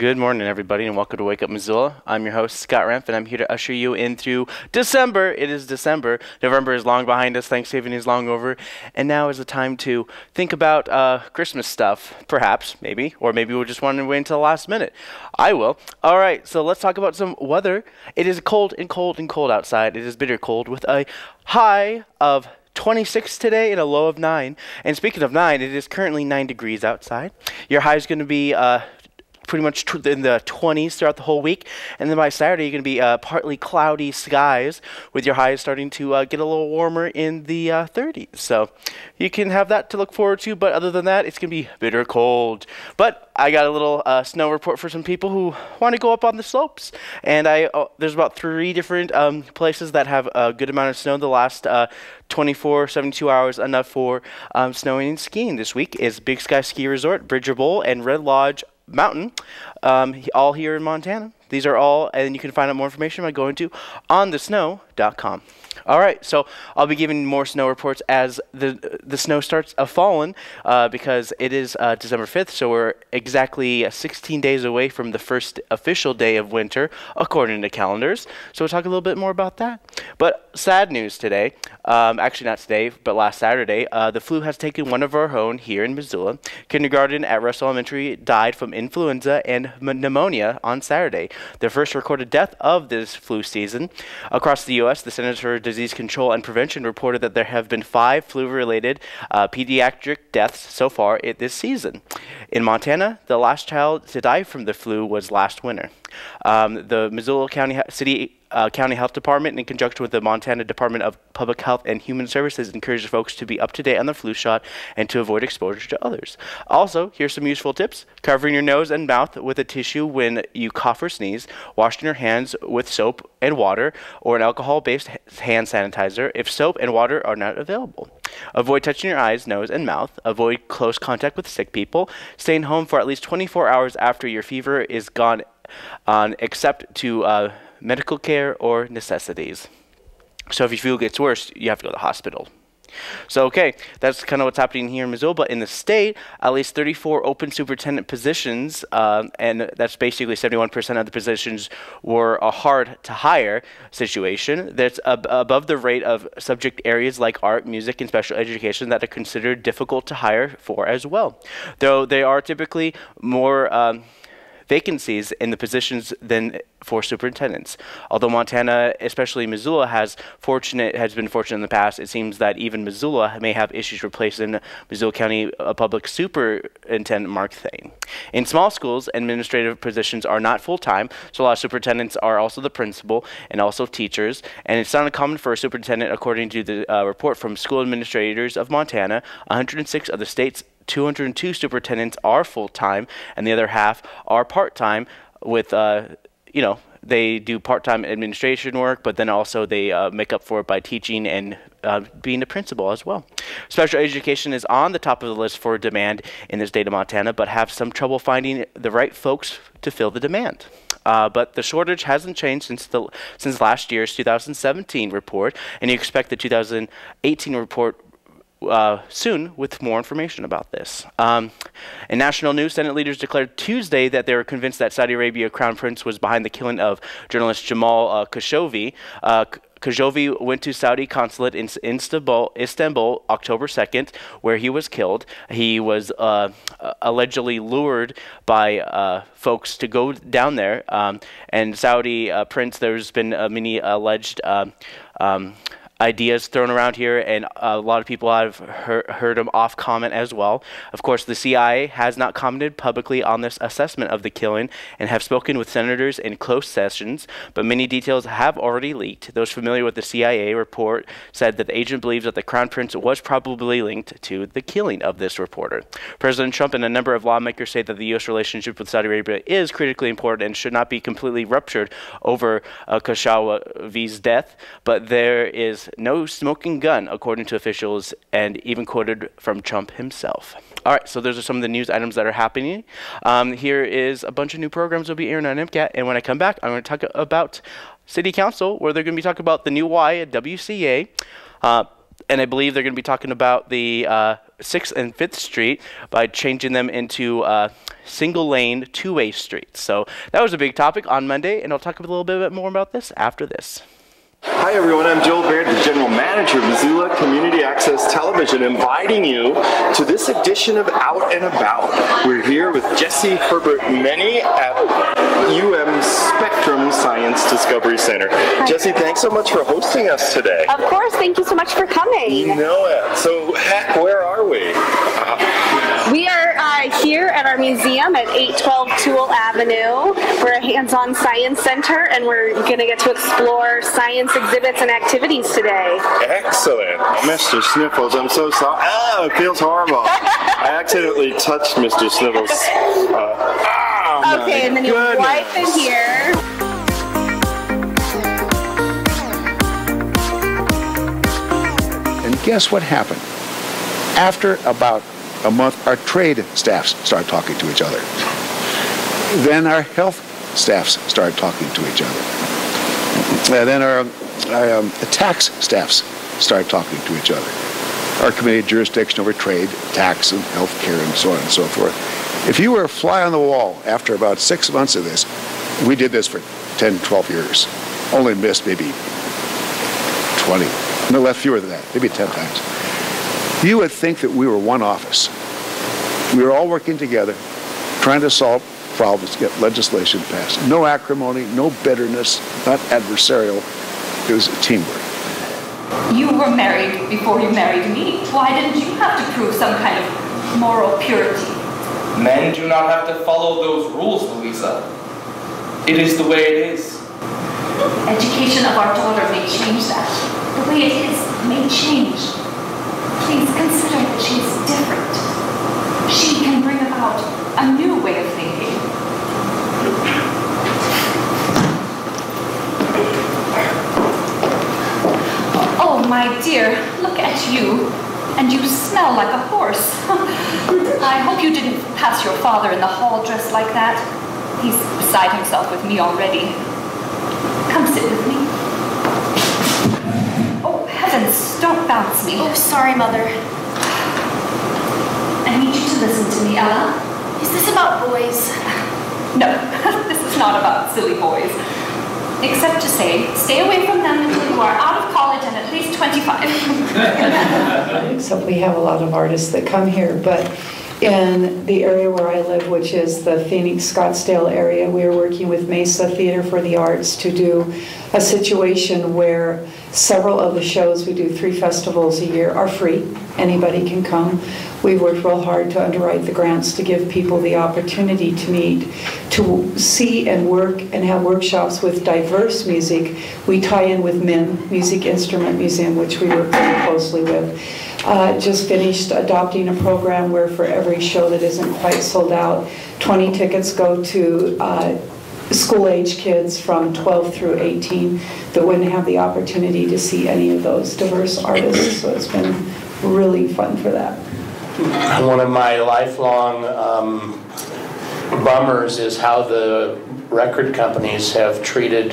Good morning, everybody, and welcome to Wake Up Missoula. I'm your host, Scott Ranf, and I'm here to usher you in through December. It is December. November is long behind us. Thanksgiving is long over. And now is the time to think about Christmas stuff, perhaps, maybe, or maybe we'll just want to wait until the last minute. I will. All right, so let's talk about some weather. It is cold and cold and cold outside. It is bitter cold with a high of 26 today and a low of 9. And speaking of 9, it is currently 9 degrees outside. Your high is going to be pretty much in the 20s throughout the whole week. And then by Saturday, you're going to be partly cloudy skies with your highs starting to get a little warmer in the 30s. So you can have that to look forward to. But other than that, it's going to be bitter cold. But I got a little snow report for some people who want to go up on the slopes. And there's about 3 different places that have a good amount of snow the last 72 hours, enough for snowing and skiing. This week is Big Sky Ski Resort, Bridger Bowl, and Red Lodge Mountain, all here in Montana. These are all, and you can find out more information by going to onthesnow.com. All right, so I'll be giving more snow reports as the snow starts falling because it is December 5th, so we're exactly 16 days away from the first official day of winter, according to calendars. So we'll talk a little bit more about that. But sad news today, actually not today, but last Saturday, the flu has taken one of our own here in Missoula. Kindergarten at Russell Elementary died from influenza and pneumonia on Saturday, the first recorded death of this flu season. Across the U.S., the Centers for Disease Control and Prevention reported that there have been 5 flu-related pediatric deaths so far this season. In Montana, the last child to die from the flu was last winter. The Missoula County Health Department, in conjunction with the Montana Department of Public Health and Human Services, encourages folks to be up to date on the flu shot and to avoid exposure to others. Also, here's some useful tips. Covering your nose and mouth with a tissue when you cough or sneeze. Washing your hands with soap and water or an alcohol-based hand sanitizer if soap and water are not available. Avoid touching your eyes, nose, and mouth. Avoid close contact with sick people. Staying home for at least 24 hours after your fever is gone on, except to medical care or necessities. So if your flu gets worse, you have to go to the hospital. So, okay, that's kind of what's happening here in Missoula. But in the state, at least 34 open superintendent positions, and that's basically 71% of the positions were a hard-to-hire situation. That's above the rate of subject areas like art, music, and special education that are considered difficult to hire for as well, though they are typically more vacancies in the positions than for superintendents. Although Montana, especially Missoula, has been fortunate in the past, it seems that even Missoula may have issues replacing Missoula County Public Superintendent Mark Thain. In small schools, administrative positions are not full-time, so a lot of superintendents are also the principal and also teachers, and it's not uncommon for a superintendent, according to the report from School Administrators of Montana. 106 of the state's 202 superintendents are full-time, and the other half are part-time with, they do part-time administration work, but then also they make up for it by teaching and being a principal as well. Special education is on the top of the list for demand in the state of Montana, but have some trouble finding the right folks to fill the demand. But the shortage hasn't changed since last year's 2017 report, and you expect the 2018 report soon with more information about this. In national news, Senate leaders declared Tuesday that they were convinced that Saudi Arabia Crown Prince was behind the killing of journalist Jamal Khashoggi. Khashoggi went to Saudi consulate in Istanbul, October 2nd, where he was killed. He was allegedly lured by folks to go down there. And Saudi Prince, there's been many alleged ideas thrown around here, and a lot of people have heard him off comment as well. Of course, the CIA has not commented publicly on this assessment of the killing and have spoken with senators in closed sessions, but many details have already leaked. Those familiar with the CIA report said that the agent believes that the Crown Prince was probably linked to the killing of this reporter. President Trump and a number of lawmakers say that the U.S. relationship with Saudi Arabia is critically important and should not be completely ruptured over Khashoggi's death, but there is no smoking gun, according to officials, and even quoted from Trump himself. All right, so those are some of the news items that are happening. Here is a bunch of new programs we'll be airing on MCAT, and when I come back, I'm going to talk about City Council, where they're going to be talking about the new YWCA, and I believe they're going to be talking about the 6th and 5th Street by changing them into single-lane, two-way streets. So that was a big topic on Monday, and I'll talk a little bit more about this after this. Hi everyone, I'm Joel Baird, the General Manager of Missoula Community Access Television, inviting you to this edition of Out and About. We're here with Jesse Herbert-Menny at UM Spectrum Science Discovery Center. Hi. Jesse, thanks so much for hosting us today. Of course, thank you so much for coming. You know it. So, heck, where are we? We are here at our museum at 812 Toole Avenue. We're a hands-on science center, and we're going to get to explore science exhibits and activities today. Excellent. Oh, Mr. Sniffles, I'm so sorry. Oh, it feels horrible. I accidentally touched Mr. Sniffles. Okay, and then you wipe it here. And guess what happened? After about a month, our trade staffs start talking to each other. Then our health staffs start talking to each other. And then our tax staffs start talking to each other. Our committee of jurisdiction over trade, tax, and health care, and so on and so forth. If you were a fly on the wall after about 6 months of this, we did this for 10, 12 years. Only missed maybe 20. No, left fewer than that, maybe 10 times. You would think that we were one office. We were all working together, trying to solve problems, get legislation passed. No acrimony, no bitterness, not adversarial. It was teamwork. You were married before you married me. Why didn't you have to prove some kind of moral purity? Men do not have to follow those rules, Louisa. It is the way it is. Education of our daughter may change that. The way it is may change. Please consider that she's different. She can bring about a new way of thinking. Oh, my dear, look at you. And you smell like a horse. I hope you didn't pass your father in the hall dressed like that. He's beside himself with me already. Come sit with me. Don't bounce me. Oh, sorry, Mother. I need you to listen to me, Ella. Is this about boys? No, this is not about silly boys. Except to say, stay away from them until you are out of college and at least 25. Except we have a lot of artists that come here, but in the area where I live, which is the Phoenix Scottsdale area, we are working with Mesa Theatre for the Arts to do a situation where several of the shows, we do 3 festivals a year, are free. Anybody can come. We've worked real hard to underwrite the grants to give people the opportunity to meet, to see and work and have workshops with diverse music. We tie in with MIM, Music Instrument Museum, which we work very closely with. Just finished adopting a program where for every show that isn't quite sold out, 20 tickets go to school-age kids from 12 through 18 that wouldn't have the opportunity to see any of those diverse artists. So it's been really fun for that. One of my lifelong bummers is how the record companies have treated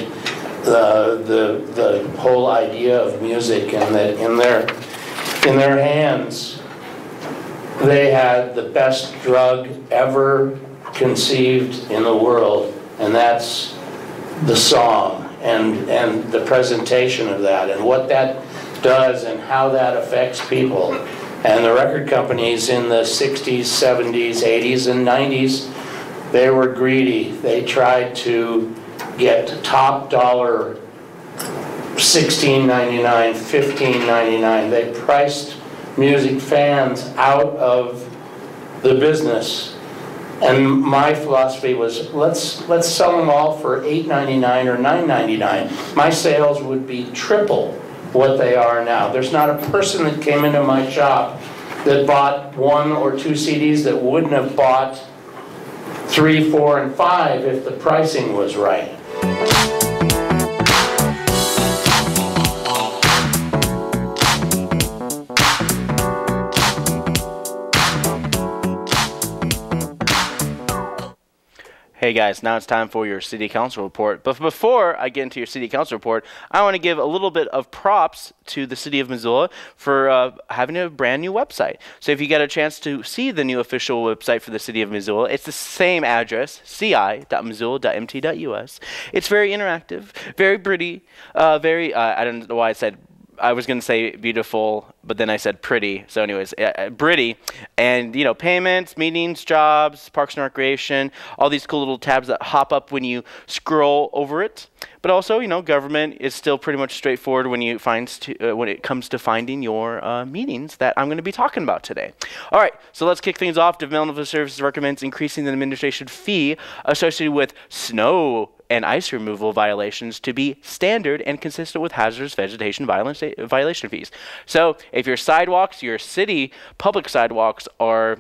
the whole idea of music, and that in their hands they had the best drug ever conceived in the world. And that's the song and the presentation of that and what that does and how that affects people. And the record companies in the 60s, 70s, 80s, and 90s, they were greedy. They tried to get top dollar $16.99, $15.99. They priced music fans out of the business. And my philosophy was, let's sell them all for $8.99 or $9.99. My sales would be triple what they are now. There's not a person that came into my shop that bought 1 or 2 CDs that wouldn't have bought 3, 4, and 5 if the pricing was right. Hey guys, now it's time for your City Council Report. But before I get into your City Council Report, I want to give a little bit of props to the City of Missoula for having a brand new website. So if you get a chance to see the new official website for the City of Missoula, it's the same address, ci.missoula.mt.us. It's very interactive, very pretty, I don't know why I was going to say beautiful, but then I said pretty. So anyways, pretty. And, you know, payments, meetings, jobs, parks and recreation, all these cool little tabs that hop up when you scroll over it. But also, you know, government is still pretty much straightforward when you when it comes to finding your meetings that I'm going to be talking about today. All right, so let's kick things off. Developmental Services recommends increasing the administration fee associated with snow and ice removal violations to be standard and consistent with hazardous vegetation violation fees. So if your sidewalks, your city public sidewalks are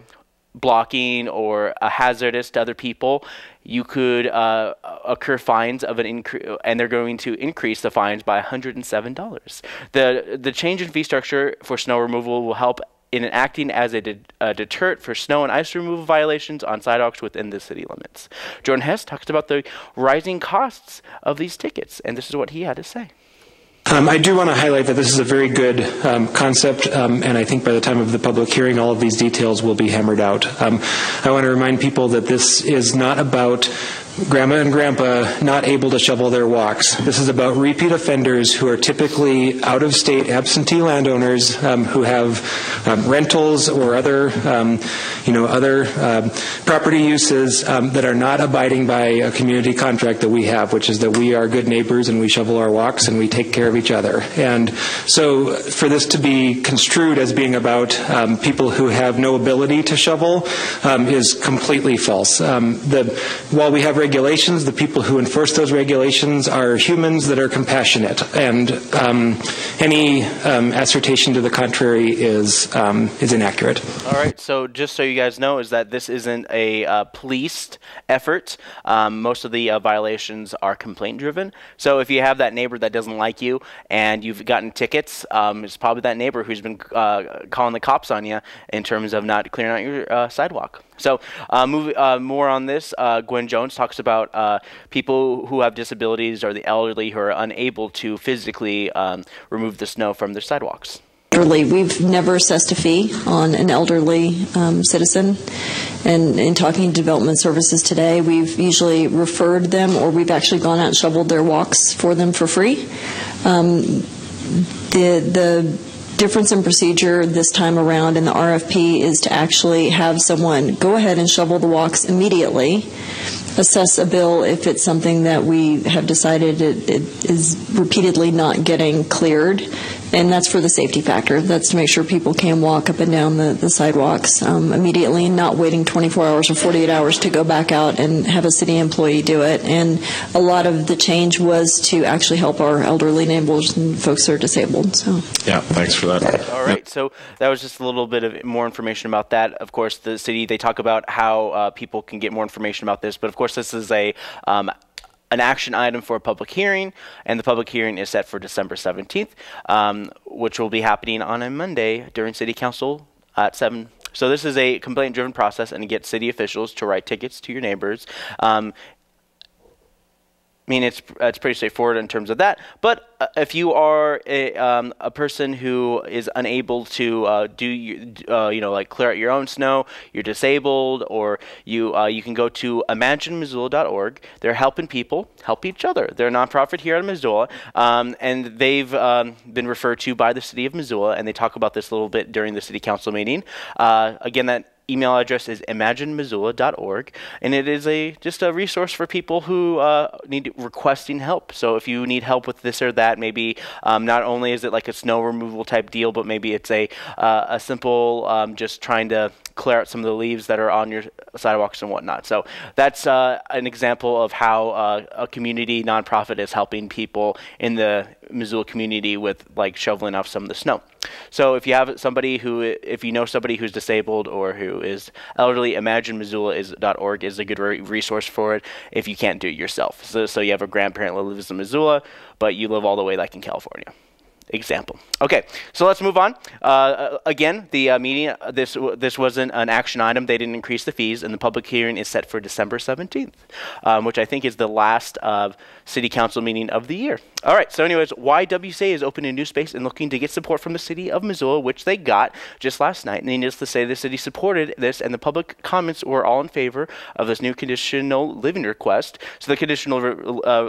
blocking or hazardous to other people, you could incur fines of an increase, and they're going to increase the fines by $107. The change in fee structure for snow removal will help in acting as a deterrent for snow and ice removal violations on sidewalks within the city limits. Jordan Hess talks about the rising costs of these tickets, and this is what he had to say. I do want to highlight that this is a very good concept, and I think by the time of the public hearing, all of these details will be hammered out. I want to remind people that this is not about Grandma and Grandpa not able to shovel their walks. This is about repeat offenders who are typically out-of-state absentee landowners who have rentals or other, other property uses that are not abiding by a community contract that we have, which is that we are good neighbors and we shovel our walks and we take care of each other. And so for this to be construed as being about people who have no ability to shovel is completely false. While we have regulations, the people who enforce those regulations are humans that are compassionate, and any assertion to the contrary is inaccurate. All right, so just so you guys know, is that this isn't a policed effort. Most of the violations are complaint driven. So if you have that neighbor that doesn't like you and you've gotten tickets, it's probably that neighbor who's been calling the cops on you in terms of not clearing out your sidewalk. So more on this, Gwen Jones talks about people who have disabilities or the elderly who are unable to physically remove the snow from their sidewalks. We've never assessed a fee on an elderly citizen, and in talking to Development Services today, we've usually referred them, or we've actually gone out and shoveled their walks for them for free. The difference in procedure this time around in the RFP is to actually have someone go ahead and shovel the walks immediately, assess a bill if it's something that we have decided it is repeatedly not getting cleared, and that's for the safety factor. That's to make sure people can walk up and down the sidewalks immediately, and not waiting 24 hours or 48 hours to go back out and have a city employee do it. And a lot of the change was to actually help our elderly neighbors and folks that are disabled. So yeah, thanks for that. All right, so that was just a little bit of more information about that. Of course, the city, they talk about how people can get more information about this, but of course this is a an action item for a public hearing, and the public hearing is set for December 17th, which will be happening on a Monday during City Council at 7. So this is a complaint-driven process, and it gets city officials to write tickets to your neighbors. I mean, it's pretty straightforward in terms of that. But if you are a person who is unable to like clear out your own snow, you're disabled, or you you can go to ImagineMissoula.org. They're helping people help each other. They're a nonprofit here in Missoula, and they've been referred to by the City of Missoula, and they talk about this a little bit during the City Council meeting. Again, that email address is imaginemissoula.org, and it is just a resource for people who need requesting help. So if you need help with this or that, maybe not only is it like a snow removal type deal, but maybe it's a simple just trying to clear out some of the leaves that are on your sidewalks and whatnot. So that's an example of how a community nonprofit is helping people in the Missoula community with like shoveling off some of the snow. So if you have somebody who, if you know somebody who's disabled or who is elderly, ImagineMissoula.org is a good resource for it if you can't do it yourself. So you have a grandparent that lives in Missoula, but you live all the way like in California. example. Okay, so let's move on. Again, the meeting, this wasn't an action item. They didn't increase the fees, and the public hearing is set for December 17th, which I think is the last city council meeting of the year. All right, so anyways, YWCA is opening a new space and looking to get support from the city of Missoula, which they got just last night. And needless to say, the city supported this, and the public comments were all in favor of this new conditional living request. So the conditional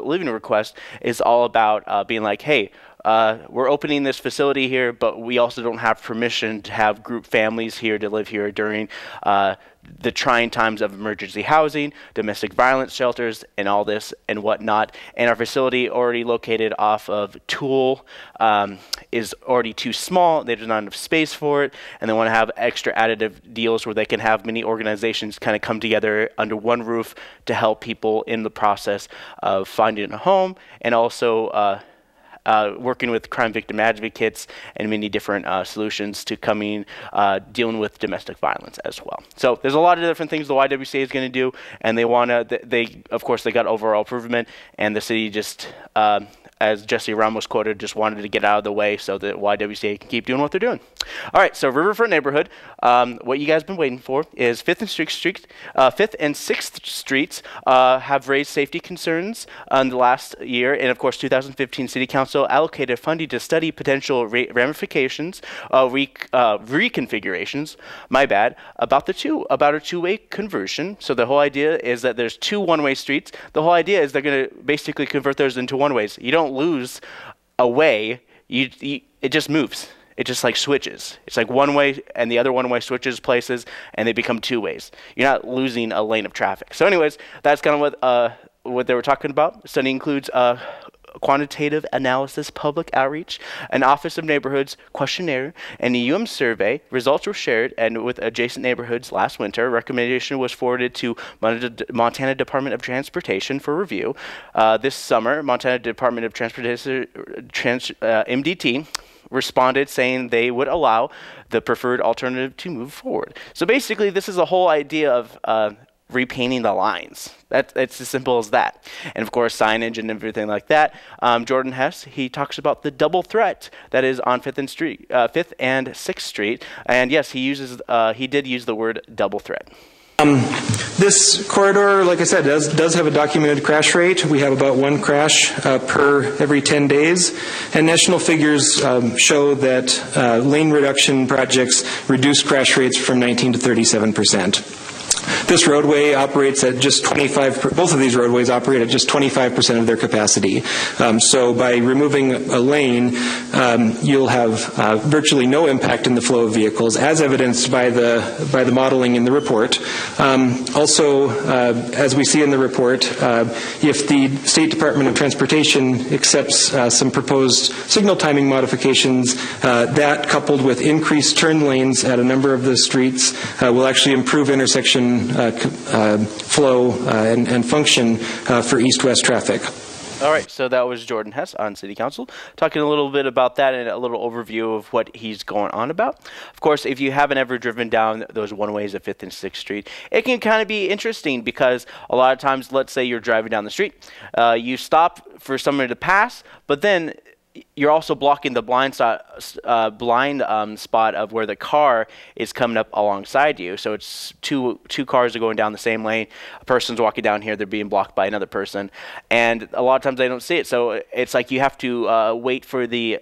living request is all about being like, hey, we're opening this facility here, but we also don't have permission to have group families here to live here during the trying times of emergency housing, domestic violence shelters, and all this and whatnot. And our facility, already located off of Tool, is already too small. There's not enough space for it, and they want to have extra additive deals where they can have many organizations kind of come together under one roof to help people in the process of finding a home, and also working with crime victim advocates and many different solutions to coming, dealing with domestic violence as well. So there's a lot of different things the YWCA is going to do, and they want to, of course, they got overall improvement, and the city just, as Jesse Ramos quoted, just wanted to get out of the way so that YWCA can keep doing what they're doing. All right, so Riverfront Neighborhood, what you guys have been waiting for is 5th and 6th Streets have raised safety concerns in the last year, and of course 2015 City Council allocated funding to study potential ramifications, reconfigurations, my bad, about a two-way conversion. So the whole idea is that there's two one-way streets. The whole idea is they're going to basically convert those into one-ways. You don't lose a way, it just moves. It just like switches. It's like one way and the other one way switches places and they become two ways. You're not losing a lane of traffic. So anyways, that's kind of what they were talking about. Study includes quantitative analysis, public outreach, an Office of Neighborhoods questionnaire, and a UM survey. Results were shared and with adjacent neighborhoods last winter. Recommendation was forwarded to Montana Department of Transportation for review. This summer, Montana Department of Transportation, MDT, responded saying they would allow the preferred alternative to move forward. So basically, this is the whole idea of repainting the lines. It's as simple as that. And of course, signage and everything like that. Jordan Hess, he talks about the double threat that is on 5th and 6th Street. And yes, he uses, he did use the word double threat. This corridor, like I said, does have a documented crash rate. We have about one crash per every 10 days. And national figures show that lane reduction projects reduce crash rates from 19 to 37%. This roadway operates at just 25%, both of these roadways operate at just 25% of their capacity. So by removing a lane, you'll have virtually no impact in the flow of vehicles, as evidenced by the modeling in the report. Also, as we see in the report, if the State Department of Transportation accepts some proposed signal timing modifications, that coupled with increased turn lanes at a number of the streets will actually improve intersection flow and function for east-west traffic. All right, so that was Jordan Hess on City Council, talking a little bit about that and a little overview of what he's going on about. Of course, if you haven't ever driven down those one-ways of 5th and 6th Street, it can kind of be interesting because a lot of times, let's say you're driving down the street, you stop for somebody to pass, but then you're also blocking the blind spot of where the car is coming up alongside you. So it's two cars are going down the same lane. A person's walking down here. They're being blocked by another person. And a lot of times they don't see it. So it's like you have to wait for the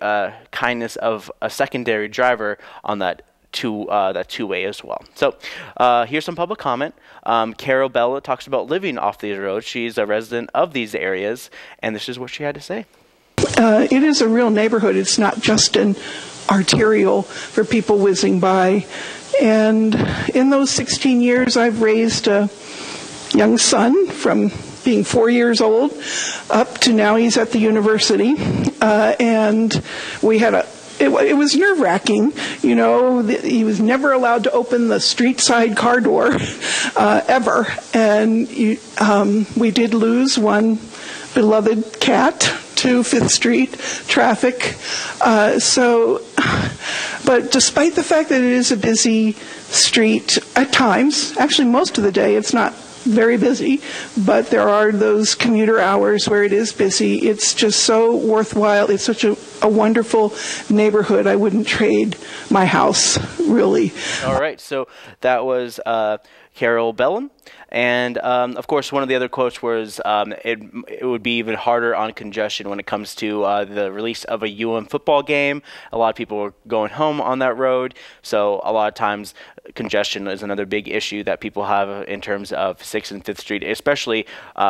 kindness of a secondary driver on that two-way as well. So here's some public comment. Carol Bella talks about living off these roads. She's a resident of these areas. And this is what she had to say. It is a real neighborhood. It's not just an arterial for people whizzing by. And in those 16 years, I've raised a young son from being 4 years old up to now he's at the university. And we had a it was nerve-wracking, you know. He was never allowed to open the street-side car door ever. And we did lose one beloved cat to 5th Street traffic. But despite the fact that it is a busy street at times, actually most of the day it's not very busy, but there are those commuter hours where it is busy. It's just so worthwhile. It's such a a wonderful neighborhood. I wouldn't trade my house, really. All right, so that was Carol Bellum. And of course, one of the other quotes was, it would be even harder on congestion when it comes to the release of a UM football game. A lot of people are going home on that road. So a lot of times congestion is another big issue that people have in terms of 6th and 5th Street, especially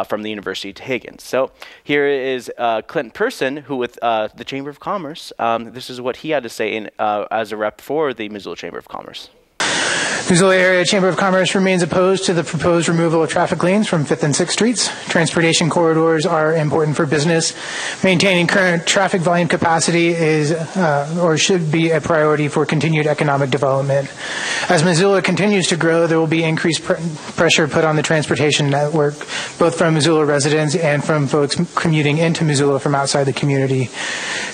from the University to Higgins. So here is Clint Person, who with the Chamber of Commerce, this is what he had to say in, as a rep for the Missoula Chamber of Commerce. Missoula Area Chamber of Commerce remains opposed to the proposed removal of traffic lanes from 5th and 6th Streets. Transportation corridors are important for business. Maintaining current traffic volume capacity is or should be a priority for continued economic development. As Missoula continues to grow, there will be increased pressure put on the transportation network, both from Missoula residents and from folks commuting into Missoula from outside the community.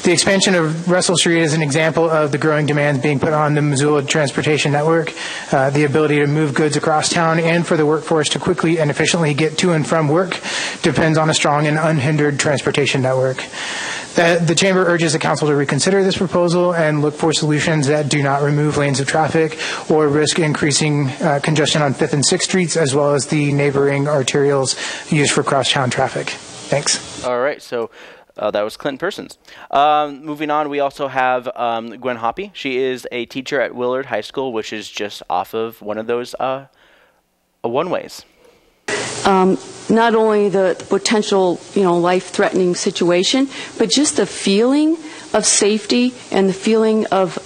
The expansion of Russell Street is an example of the growing demands being put on the Missoula transportation network. The ability to move goods across town and for the workforce to quickly and efficiently get to and from work depends on a strong and unhindered transportation network. The Chamber urges the Council to reconsider this proposal and look for solutions that do not remove lanes of traffic or risk increasing congestion on 5th and 6th Streets, as well as the neighboring arterials used for cross-town traffic. Thanks. All right. So that was Clint Persons. Moving on, we also have Gwen Hoppe. She is a teacher at Willard High School, which is just off of one of those one-ways. Not only the potential, you know, life-threatening situation, but just the feeling of safety and the feeling of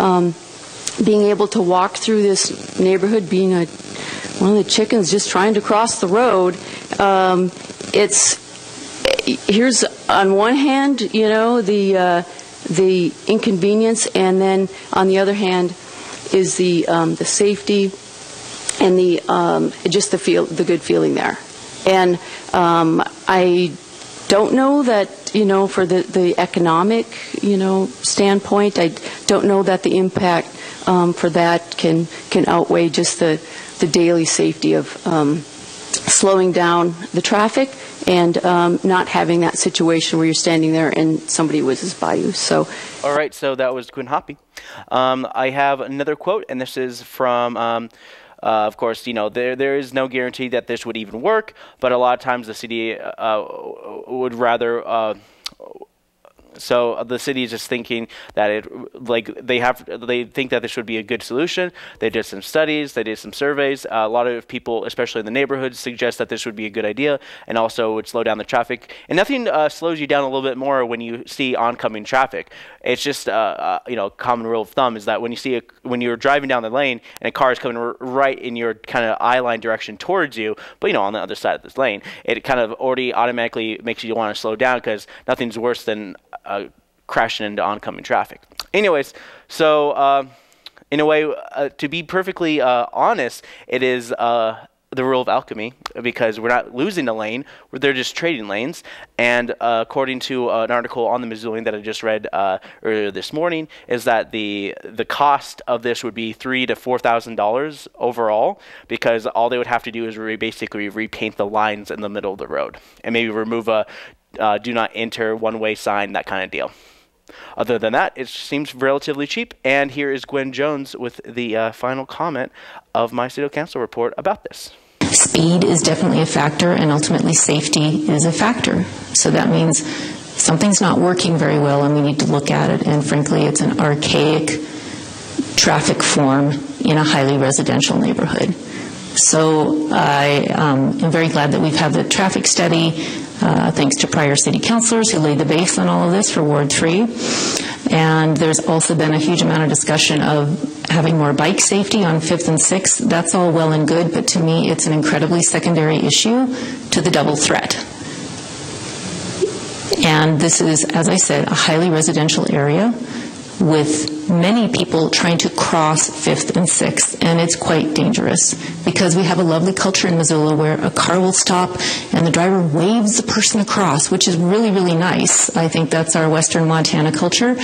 being able to walk through this neighborhood, being one of the chickens just trying to cross the road. Here's on one hand, you know, the inconvenience, and then on the other hand is the safety and the just the good feeling there. And I don't know that, you know, for the economic, you know, standpoint, I don't know that the impact for that can outweigh just the daily safety of slowing down the traffic and not having that situation where you're standing there and somebody whizzes by you. So, all right, so that was Gwen Hoppe. I have another quote, and this is from, of course, you know, there is no guarantee that this would even work, but a lot of times the city would rather... So the city is just thinking that they think that this would be a good solution. They did some studies, they did some surveys. A lot of people, especially in the neighborhoods, suggest that this would be a good idea, and also would slow down the traffic. And nothing slows you down a little bit more when you see oncoming traffic. It's just you know, common rule of thumb is that when you see when you're driving down the lane and a car is coming right in your kind of eye line direction towards you, but you know, on the other side of this lane, it kind of already automatically makes you want to slow down, because nothing's worse than crashing into oncoming traffic. Anyways, so in a way, to be perfectly honest, it is the rule of alchemy, because we're not losing a lane, they're just trading lanes. And according to an article on the Missoulian that I just read earlier this morning, is that the cost of this would be $3,000 to $4,000 overall, because all they would have to do is basically repaint the lines in the middle of the road and maybe remove a do not enter one-way sign, that kind of deal. Other than that, it seems relatively cheap. And here is Gwen Jones with the final comment of my City Council report about this. Speed is definitely a factor, and ultimately safety is a factor. So that means something's not working very well, and we need to look at it. And frankly, it's an archaic traffic form in a highly residential neighborhood. So I am very glad that we've had the traffic study, thanks to prior city councilors who laid the base on all of this for Ward 3. And there's also been a huge amount of discussion of having more bike safety on 5th and 6th. That's all well and good, but to me it's an incredibly secondary issue to the double threat. And this is, as I said, a highly residential area with many people trying to cross 5th and 6th, and it's quite dangerous, because we have a lovely culture in Missoula where a car will stop and the driver waves the person across, which is really, really nice. I think that's our Western Montana culture,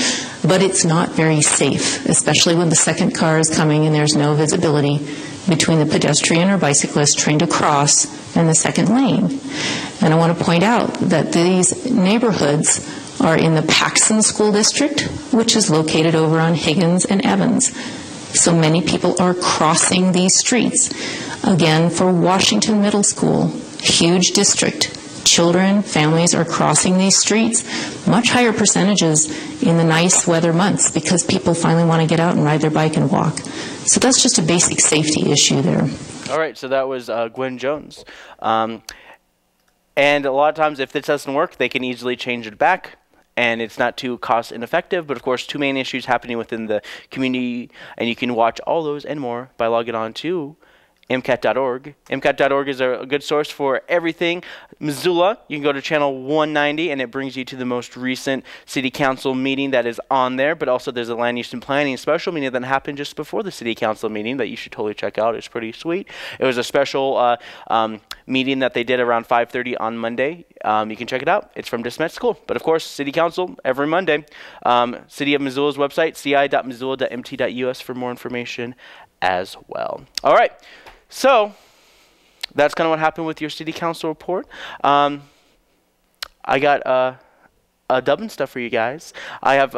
but it's not very safe, especially when the second car is coming and there's no visibility between the pedestrian or bicyclist trying to cross and the second lane. And I want to point out that these neighborhoods are in the Paxson School District, which is located over on Higgins and Evans. So many people are crossing these streets. Again, for Washington Middle School, huge district. Children, families are crossing these streets, much higher percentages in the nice weather months because people finally want to get out and ride their bike and walk. So that's just a basic safety issue there. All right, so that was Gwen Jones. And a lot of times if this doesn't work, they can easily change it back, and it's not too cost ineffective. But of course, two main issues happening within the community, and you can watch all those and more by logging on to MCAT.org. MCAT.org is a good source for everything Missoula. You can go to channel 190 and it brings you to the most recent city council meeting that is on there, but also there's a land use and planning special meeting that happened just before the city council meeting that you should totally check out. It's pretty sweet. It was a special meeting that they did around 5:30 on Monday. You can check it out. It's from Dismet School, but of course city council every Monday. City of Missoula's website, ci.missoula.mt.us, for more information as well. All right. So that's kind of what happened with your city council report. I got a dubbin' stuff for you guys. I have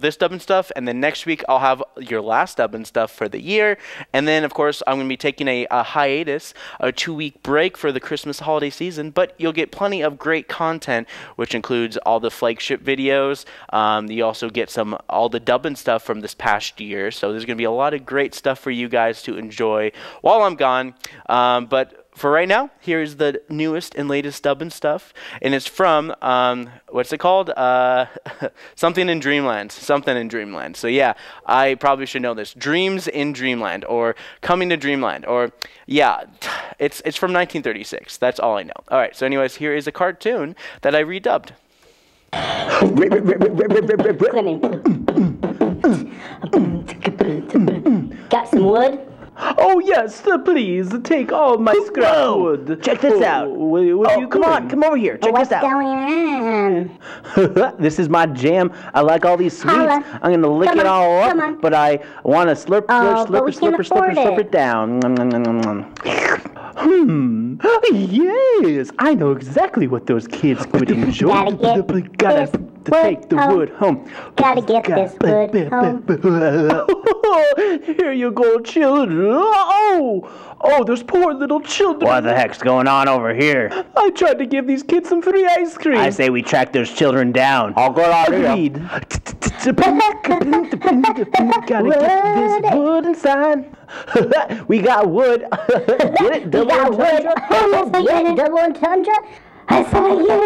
this dubbin' stuff, and then next week I'll have your last dubbin' stuff for the year. And then, of course, I'm going to be taking a hiatus, a 2-week break for the Christmas holiday season, but you'll get plenty of great content, which includes all the flagship videos. You also get all the dubbin' stuff from this past year. So there's going to be a lot of great stuff for you guys to enjoy while I'm gone. But for right now, here is the newest and latest dubbin' stuff, and it's from, what's it called? Something in Dreamland. Something in Dreamland. So yeah, I probably should know this. Dreams in Dreamland, or Coming to Dreamland, or yeah, it's from 1936. That's all I know. All right, so anyways, here is a cartoon that I redubbed. Got some wood? Oh, yes, please take all my scrap wood. Check this out. Come over here. Check this out. What's going on? This is my jam. I like all these sweets. I'm going to lick it all up, but I want to slurp, slurp it down. Yes, I know exactly what those kids would enjoy. Gotta take the wood home. Gotta get this wood home. Here you go, children. Oh, those poor little children. What the heck's going on over here? I tried to give these kids some free ice cream. I say we track those children down. I'll go out here. Gotta get this wood inside. We got wood. Get it? Double entendre? Double entendre? I said I get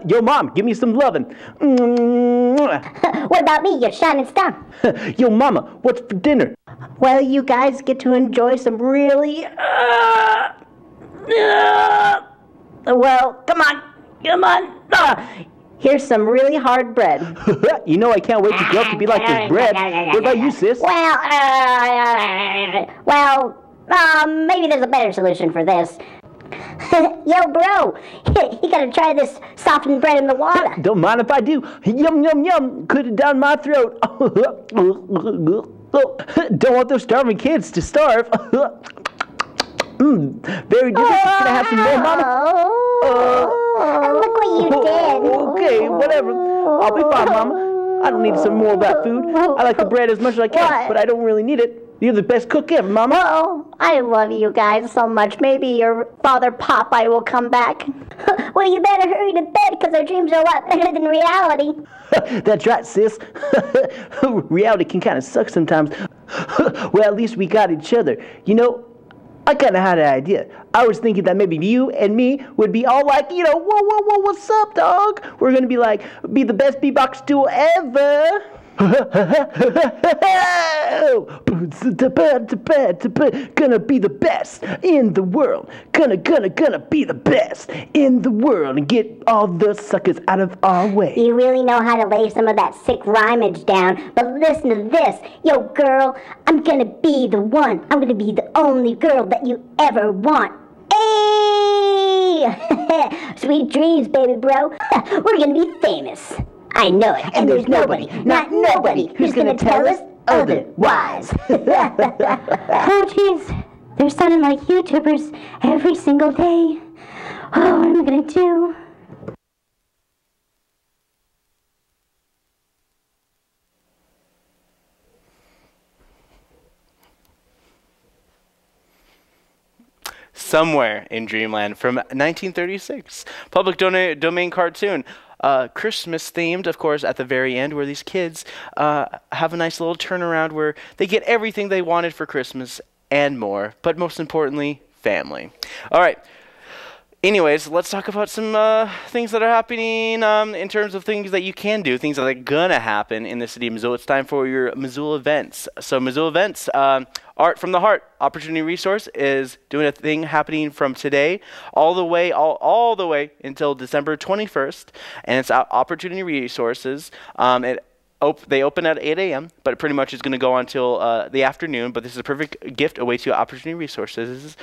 it. Yo, Mom, give me some lovin'. What about me, your shining star? Yo, Mama, what's for dinner? Well, you guys get to enjoy some really... well, come on. Here's some really hard bread. You know I can't wait to grow up to be like this bread. What about you, sis? Well, maybe there's a better solution for this. Yo, bro, you gotta try this softened bread in the water. Don't mind if I do. Yum, yum, yum. Put it down my throat. Don't want those starving kids to starve. Very delicious. Can I have some more, Mama? Look what you did. Okay, whatever. I'll be fine, Mama. I don't need some more of that food. I like the bread as much as I can, but I don't really need it. You're the best cook ever, Mama. Oh, I love you guys so much. Maybe your father, Popeye, will come back. Well, you better hurry to bed, because our dreams are a lot better than reality. That's right, sis. Reality can kind of suck sometimes. Well, at least we got each other. You know, I kind of had an idea. I was thinking that maybe you and me would be all like, you know, whoa, what's up, dog? We're going to be like, be the best beatbox duo ever. Gonna be the best in the world. Gonna be the best in the world and get all the suckers out of our way. You really know how to lay some of that sick rhymage down, but listen to this. Yo, girl, I'm gonna be the one. I'm gonna be the only girl that you ever want. Hey! Sweet dreams, baby bro. We're gonna be famous. I know it, and there's nobody, not nobody, who's going to tell us otherwise. Oh, jeez. They're sounding like YouTubers every single day. Oh, what am I going to do? Somewhere in Dreamland from 1936. Public domain cartoon. Christmas themed, of course, at the very end, where these kids have a nice little turnaround where they get everything they wanted for Christmas and more, but most importantly, family. All right. Anyways, let's talk about some things that are happening in terms of things that you can do, things that are gonna happen in the city of Missoula. It's time for your Missoula events. So Missoula events, Art from the Heart, Opportunity Resource is doing a thing happening from today all the way until December 21st, and it's Opportunity Resources. They open at 8 a.m., but it pretty much is going to go until the afternoon. But this is a perfect gift away to Opportunity Resources.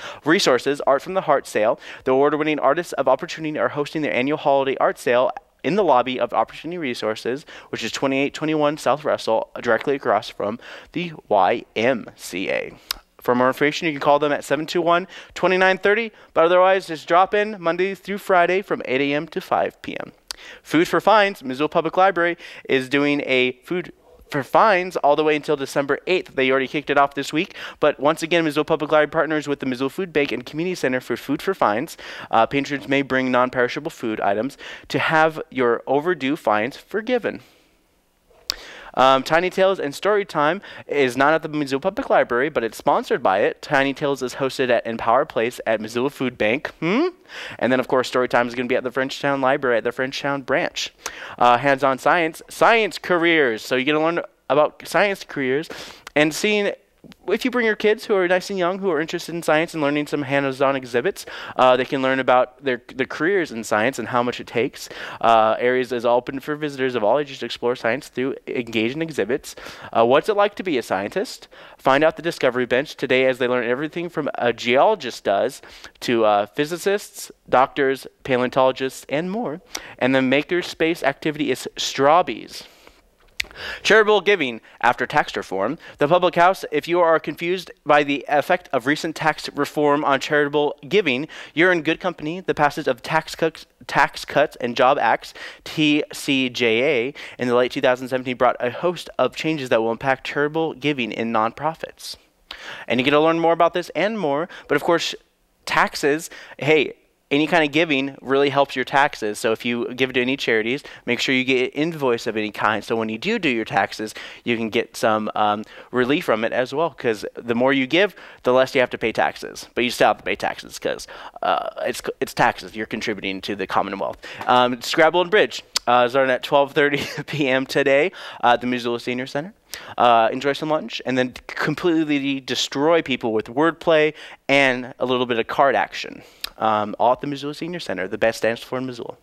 Art from the Heart sale. The award-winning artists of Opportunity are hosting their annual holiday art sale in the lobby of Opportunity Resources, which is 2821 South Russell, directly across from the YMCA. For more information, you can call them at 721-2930. But otherwise, just drop in Monday through Friday from 8 a.m. to 5 p.m. Food for Fines, Missoula Public Library is doing a Food for Fines all the way until December 8th. They already kicked it off this week, but once again, Missoula Public Library partners with the Missoula Food Bank and Community Center for Food for Fines. Patrons may bring non-perishable food items to have your overdue fines forgiven. Tiny Tales and Storytime is not at the Missoula Public Library, but it's sponsored by it. Tiny Tales is hosted at Empower Place at Missoula Food Bank. And then, of course, Storytime is going to be at the Frenchtown Library at the Frenchtown branch. Hands-on Science, Science Careers. So you're going to learn about science careers and seeing if you bring your kids who are nice and young, who are interested in science and learning some hands-on exhibits, they can learn about their careers in science and how much it takes. Areas is open for visitors of all ages to explore science through engaging exhibits. What's it like to be a scientist? Find out the Discovery Bench today as they learn everything from a geologist does to physicists, doctors, paleontologists, and more. And the makerspace activity is Strawbees. Charitable giving after tax reform. The Public House, if you are confused by the effect of recent tax reform on charitable giving, you're in good company. The passage of Tax Cuts and Job Acts, TCJA, in the late 2017 brought a host of changes that will impact charitable giving in nonprofits. And you get to learn more about this and more, but of course, taxes, hey, any kind of giving really helps your taxes. So if you give to any charities, make sure you get an invoice of any kind. So when you do your taxes, you can get some relief from it as well, because the more you give, the less you have to pay taxes. But you still have to pay taxes because it's taxes. You're contributing to the Commonwealth. Scrabble and Bridge starting at 12:30 p.m. today at the Missoula Senior Center. Enjoy some lunch, and then completely destroy people with wordplay and a little bit of card action. All at the Missoula Senior Center, the best dance floor in Missoula.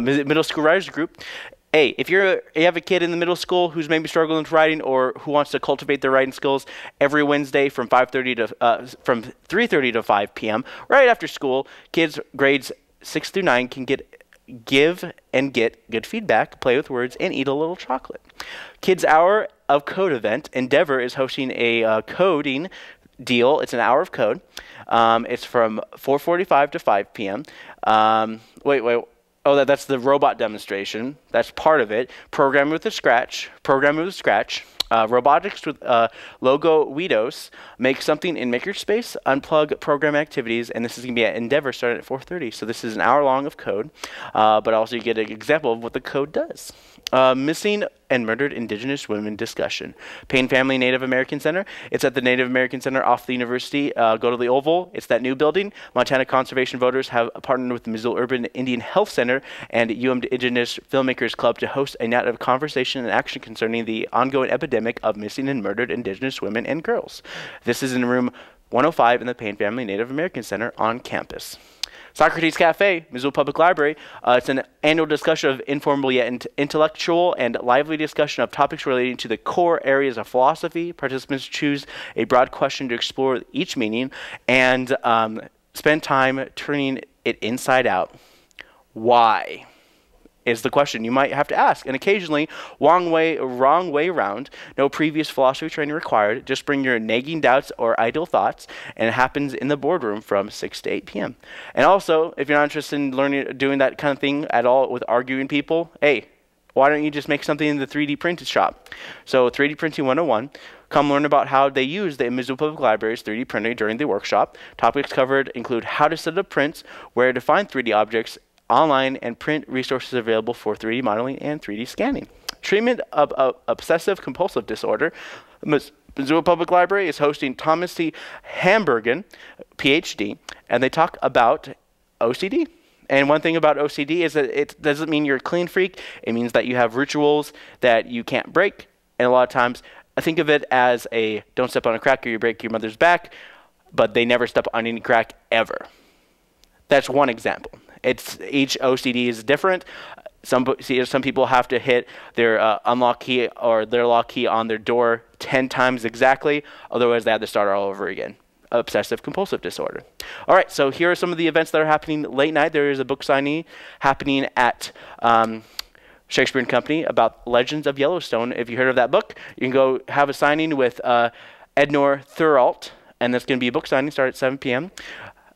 Middle school writers group. Hey, if you have a kid in the middle school who's maybe struggling with writing or who wants to cultivate their writing skills, every Wednesday from 3:30 to 5 p.m. right after school, kids grades 6 through 9 can give and get good feedback, play with words, and eat a little chocolate. Kids Hour of Code event. Endeavor is hosting a coding deal. It's an hour of code. It's from 4:45 to 5 p.m. That's the robot demonstration. That's part of it. Programming with a scratch. Robotics with Logo Widos. Make something in Makerspace. Unplug program activities. And this is going to be at Endeavor starting at 4:30. So this is an hour long of code, but also you get an example of what the code does. Missing and Murdered Indigenous Women discussion. Payne Family Native American Center. It's at the Native American Center off the university. Go to the Oval. It's that new building. Montana Conservation Voters have partnered with the Missoula Urban Indian Health Center and UM Indigenous Filmmakers Club to host a night of conversation and action concerning the ongoing epidemic of missing and murdered Indigenous women and girls. This is in room 105 in the Payne Family Native American Center on campus. Socrates Cafe, Missoula Public Library. It's an annual discussion of informal yet intellectual and lively discussion of topics relating to the core areas of philosophy. Participants choose a broad question to explore each meaning and spend time turning it inside out. Why is the question you might have to ask. And occasionally, wrong way round. No previous philosophy training required. Just bring your nagging doubts or idle thoughts. And it happens in the boardroom from 6 to 8 p.m. And also, if you're not interested in learning, doing that kind of thing at all with arguing people, hey, why don't you just make something in the 3D printed shop? So 3D Printing 101. Come learn about how they use the Missoula Public Library's 3D printer during the workshop. Topics covered include how to set up prints, where to find 3D objects online, and print resources available for 3D modeling and 3D scanning. Treatment of obsessive-compulsive disorder. Missoula Public Library is hosting Thomas C. Hambergen, PhD, and they talk about OCD. And one thing about OCD is that it doesn't mean you're a clean freak. It means that you have rituals that you can't break. And a lot of times, I think of it as a don't step on a crack or you break your mother's back, but they never step on any crack ever. That's one example. Each OCD is different. Some people have to hit their unlock key or their lock key on their door 10 times exactly, otherwise they have to start all over again. Obsessive compulsive disorder. All right, so here are some of the events that are happening late night. There is a book signing happening at Shakespeare and Company about Legends of Yellowstone. If you heard of that book, you can go have a signing with Ednor Thuralt, and that's going to be a book signing, start at 7 p.m.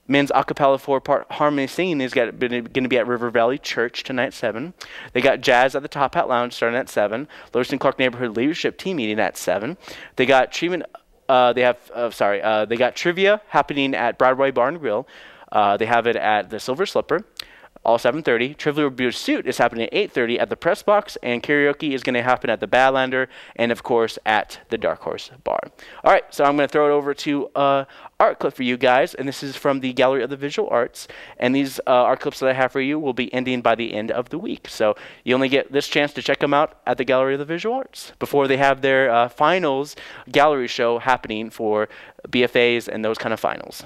Men's Acapella 4-part harmony singing is going to be at River Valley Church tonight at 7. They got jazz at the Top Hat Lounge starting at 7. Lewiston Clark Neighborhood Leadership Team meeting at 7. They got treatment. They got trivia happening at Broadway Barn Grill. They have it at the Silver Slipper, all 7:30. Trivia Pursuit is happening at 8:30 at the Press Box, and karaoke is going to happen at the Badlander, and of course at the Dark Horse Bar. All right, so I'm going to throw it over to art clip for you guys, and this is from the Gallery of the Visual Arts, and these art clips that I have for you will be ending by the end of the week, so you only get this chance to check them out at the Gallery of the Visual Arts before they have their finals gallery show happening for BFAs and those kind of finals.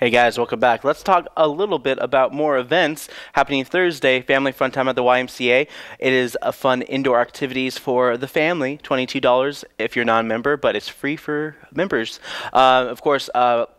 Hey guys, welcome back. Let's talk a little bit about more events happening Thursday, Family Fun Time at the YMCA. It is a fun indoor activities for the family, $22 if you're non-member, but it's free for members. Of course,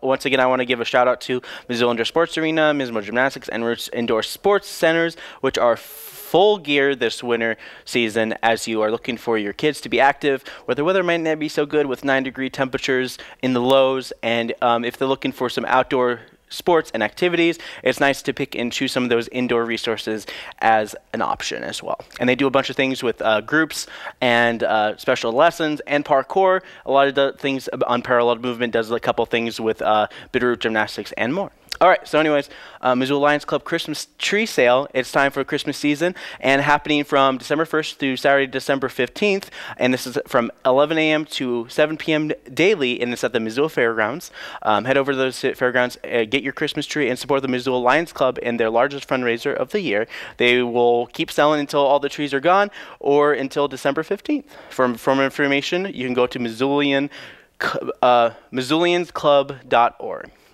once again, I want to give a shout out to Missoula Indoor Sports Arena, Missoula Gymnastics, and Roots Indoor Sports Centers, which are full gear this winter season as you are looking for your kids to be active, where the weather might not be so good with 9-degree temperatures in the lows, and if they're looking for some outdoor sports and activities, it's nice to pick and choose some of those indoor resources as an option as well. And they do a bunch of things with groups and special lessons and parkour. A lot of the things on Parallel Movement does a couple things with Bitterroot Gymnastics and more. All right, so anyways, Missoula Lions Club Christmas Tree Sale. It's time for Christmas season and happening from December 1st through Saturday, December 15th. And this is from 11 a.m. to 7 p.m. daily, and it's at the Missoula Fairgrounds. Head over to those fairgrounds, get your Christmas tree, and support the Missoula Lions Club in their largest fundraiser of the year. They will keep selling until all the trees are gone or until December 15th. For more information, you can go to MissouliansClub.org.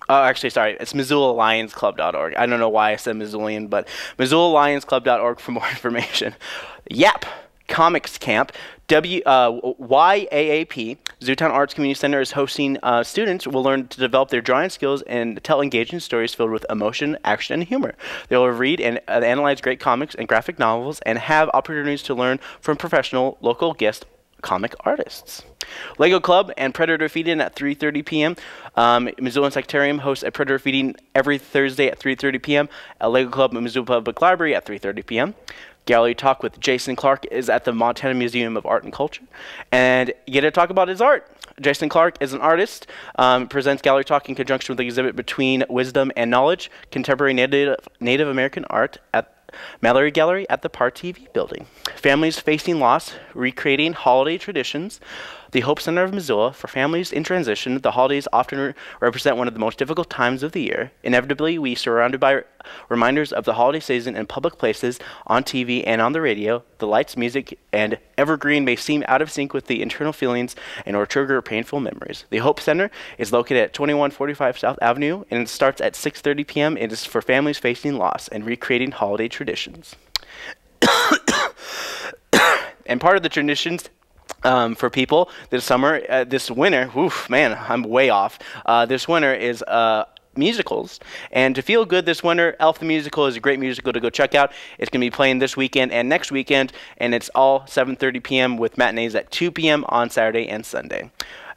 Actually, sorry, it's MissoulaLionsClub.org. I don't know why I said Missoulian, but MissoulaLionsClub.org for more information. Yap! Comics Camp. YAAP, Zootown Arts Community Center, is hosting students will learn to develop their drawing skills and tell engaging stories filled with emotion, action, and humor. They'll read and analyze great comics and graphic novels and have opportunities to learn from professional local guest comic artists. Lego Club and Predator Feeding at 3:30 p.m. Missoula Sectarium hosts a Predator Feeding every Thursday at 3:30 p.m. at Lego Club at Missoula Public Library at 3:30 p.m. Gallery Talk with Jason Clark is at the Montana Museum of Art and Culture. And get to talk about his art. Jason Clark is an artist, presents Gallery Talk in conjunction with the exhibit Between Wisdom and Knowledge, Contemporary Native American Art at Mallory Gallery at the Par TV building. Families Facing Loss, Recreating Holiday Traditions. The Hope Center of Missoula, for families in transition, the holidays often represent one of the most difficult times of the year. Inevitably, we are surrounded by reminders of the holiday season in public places, on TV and on the radio. The lights, music, and evergreen may seem out of sync with the internal feelings and or trigger painful memories. The Hope Center is located at 2145 South Avenue, and it starts at 6:30 p.m. It is for families facing loss and recreating holiday traditions. And part of the traditions for people this summer, this winter, oof, man, I'm way off. This winter is musicals. And to feel good this winter, Elf the Musical is a great musical to go check out. It's going to be playing this weekend and next weekend, and it's all 7:30 p.m. with matinees at 2 p.m. on Saturday and Sunday.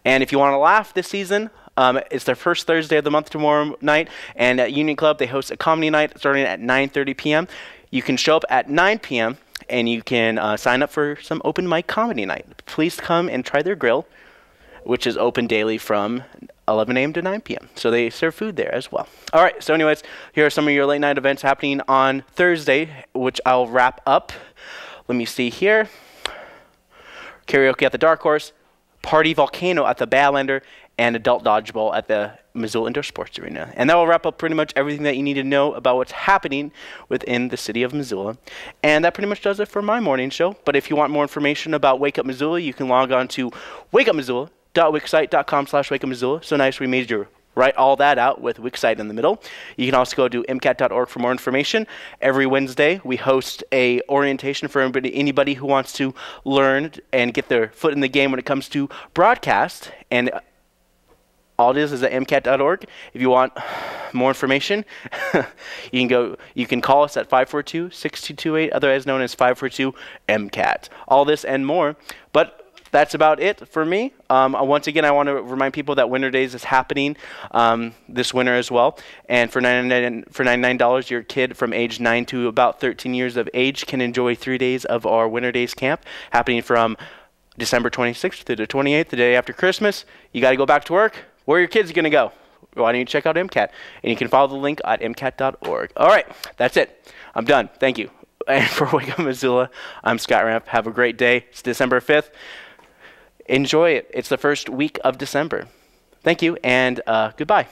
And if you want to laugh this season, it's their first Thursday of the month tomorrow night, and at Union Club, they host a comedy night starting at 9:30 p.m. You can show up at 9 p.m. and you can sign up for some open mic comedy night. Please come and try their grill, which is open daily from 11 a.m. to 9 p.m. So they serve food there as well. All right, so anyways, here are some of your late night events happening on Thursday, which I'll wrap up. Let me see here. Karaoke at the Dark Horse, Party Volcano at the Badlander, and Adult Dodgeball at the Missoula Indoor Sports Arena. And that will wrap up pretty much everything that you need to know about what's happening within the city of Missoula. And that pretty much does it for my morning show. But if you want more information about Wake Up Missoula, you can log on to wakeupmissoula.wixsite.com/wakeupmissoula. So nice we made you write all that out with Wixsite in the middle. You can also go to MCAT.org for more information. Every Wednesday, we host a orientation for anybody who wants to learn and get their foot in the game when it comes to broadcast. And all it is at MCAT.org. If you want more information, you can call us at 542-6228, otherwise known as 542-MCAT. All this and more. But that's about it for me. Once again, I want to remind people that Winter Days is happening this winter as well. And for $99, your kid from age 9 to about 13 years of age can enjoy 3 days of our Winter Days camp, happening from December 26th through the 28th, the day after Christmas. You got to go back to work. Where are your kids going to go? Why don't you check out MCAT? And you can follow the link at MCAT.org. All right, that's it. I'm done. Thank you. And for Wake Up Missoula, I'm Scott Ranf. Have a great day. It's December 5th. Enjoy it. It's the first week of December. Thank you, and goodbye.